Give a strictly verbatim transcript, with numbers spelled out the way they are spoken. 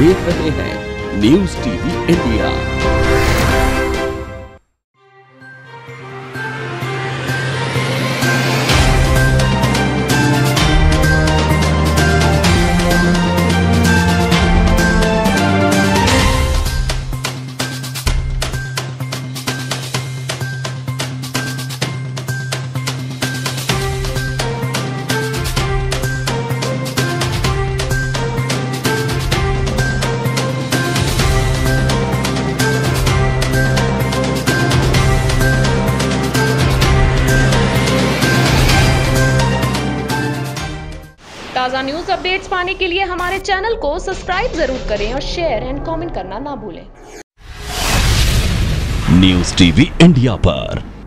देख रहे हैं न्यूज टीवी इंडिया। ताज़ा न्यूज अपडेट्स पाने के लिए हमारे चैनल को सब्सक्राइब जरूर करें और शेयर एंड कमेंट करना ना भूलें। न्यूज टीवी इंडिया पर